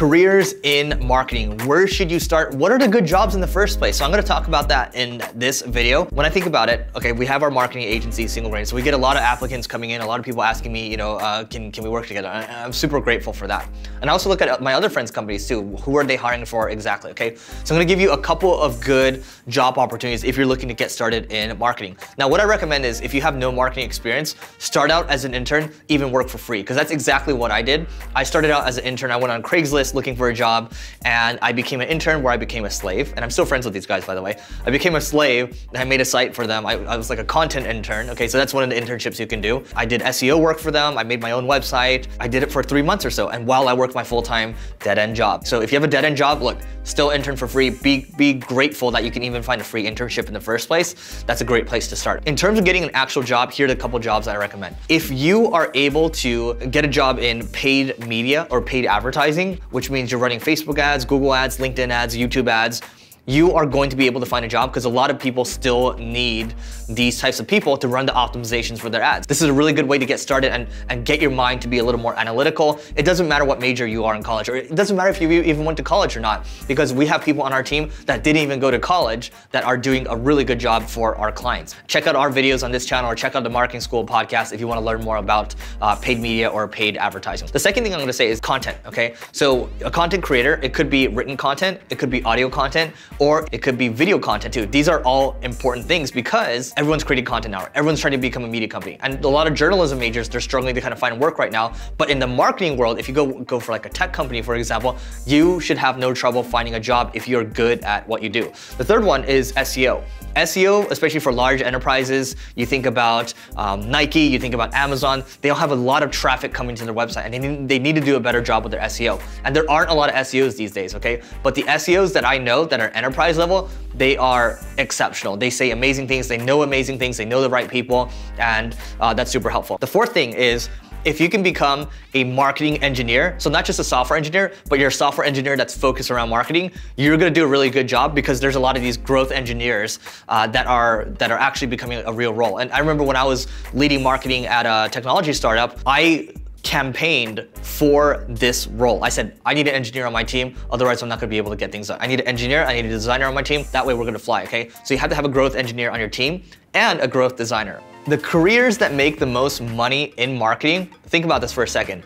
Careers in marketing. Where should you start? What are the good jobs in the first place? So I'm gonna talk about that in this video. When I think about it, okay, we have our marketing agency, Single Grain. So we get a lot of applicants coming in, a lot of people asking me, you know, can we work together? I'm super grateful for that. And I also look at my other friends' companies too. Who are they hiring for exactly, okay? So I'm gonna give you a couple of good job opportunities if you're looking to get started in marketing. Now, what I recommend is if you have no marketing experience, start out as an intern, even work for free, because that's exactly what I did. I started out as an intern. I went on Craigslist, looking for a job, and I became an intern where I became a slave. And I'm still friends with these guys, by the way. I became a slave and I made a site for them. I was like a content intern. Okay, so that's one of the internships you can do. I did SEO work for them. I made my own website. I did it for 3 months or so. And while I worked my full-time dead-end job. So if you have a dead-end job, look, still intern for free. Be grateful that you can even find a free internship in the first place. That's a great place to start. In terms of getting an actual job, here are the couple jobs I recommend. If you are able to get a job in paid media or paid advertising, which means you're running Facebook ads, Google ads, LinkedIn ads, YouTube ads, you are going to be able to find a job because a lot of people still need these types of people to run the optimizations for their ads. This is a really good way to get started and get your mind to be a little more analytical. It doesn't matter what major you are in college, or it doesn't matter if you even went to college or not, because we have people on our team that didn't even go to college that are doing a really good job for our clients. Check out our videos on this channel or check out the Marketing School podcast if you want to learn more about paid media or paid advertising. The second thing I'm going to say is content, okay? So a content creator, it could be written content, it could be audio content, or it could be video content too. These are all important things because everyone's creating content now. Everyone's trying to become a media company. And a lot of journalism majors, they're struggling to kind of find work right now. But in the marketing world, if you go for like a tech company, for example, you should have no trouble finding a job if you're good at what you do. The third one is SEO. SEO, especially for large enterprises, you think about Nike, you think about Amazon, they all have a lot of traffic coming to their website and they need to do a better job with their SEO. And there aren't a lot of SEOs these days, okay? But the SEOs that I know that are enterprise level, they are exceptional. They say amazing things, they know amazing things, they know the right people, and that's super helpful. The fourth thing is, if you can become a marketing engineer, so not just a software engineer, but you're a software engineer that's focused around marketing, you're gonna do a really good job because there's a lot of these growth engineers that are actually becoming a real role. And I remember when I was leading marketing at a technology startup, I campaigned for this role. I said, I need an engineer on my team, otherwise I'm not gonna be able to get things done. I need an engineer, I need a designer on my team, that way we're gonna fly, okay? So you have to have a growth engineer on your team and a growth designer. The careers that make the most money in marketing, think about this for a second.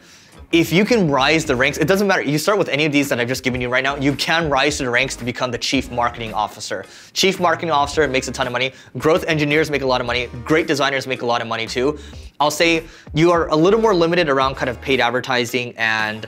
If you can rise the ranks, it doesn't matter. You start with any of these that I've just given you right now, you can rise to the ranks to become the chief marketing officer. Chief marketing officer makes a ton of money. Growth engineers make a lot of money. Great designers make a lot of money too. I'll say you are a little more limited around kind of paid advertising and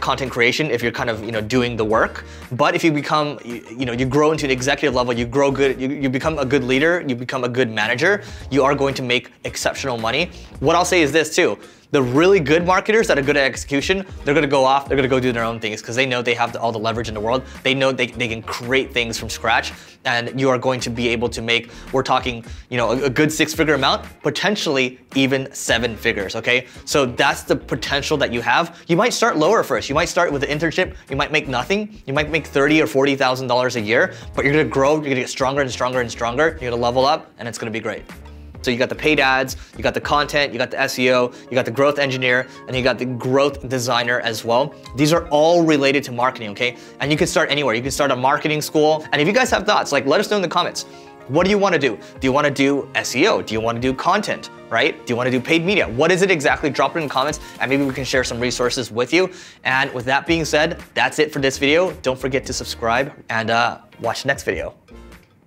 content creation if you're kind of, you know, doing the work. But if you become, you grow into an executive level, you grow good, you become a good leader, you become a good manager, you are going to make exceptional money. What I'll say is this too. The really good marketers that are good at execution, they're gonna go off, they're gonna go do their own things because they know they have all the leverage in the world. They know they can create things from scratch, and you are going to be able to make, we're talking, you know, a good six-figure amount, potentially even seven figures, okay? So that's the potential that you have. You might start lower first. You might start with an internship, you might make nothing, you might make $30,000 or $40,000 a year, but you're gonna grow, you're gonna get stronger and stronger and stronger, you're gonna level up, and it's gonna be great. So you got the paid ads, you got the content, you got the SEO, you got the growth engineer, and you got the growth designer as well. These are all related to marketing, okay? And you can start anywhere. You can start a marketing school. And if you guys have thoughts, like let us know in the comments. What do you want to do? Do you want to do SEO? Do you want to do content, right? Do you want to do paid media? What is it exactly? Drop it in the comments and maybe we can share some resources with you. And with that being said, that's it for this video. Don't forget to subscribe and watch the next video.